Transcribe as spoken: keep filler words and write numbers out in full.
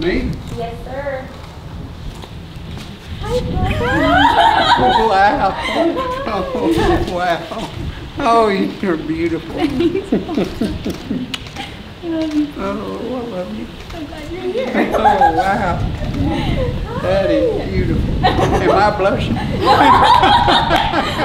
Me? Yes, sir. Hi, brother. Wow. Oh, wow. Oh, you're beautiful. Oh, I love you. I'm glad you're here. Oh, wow. Hi. That is beautiful. Am I blushing?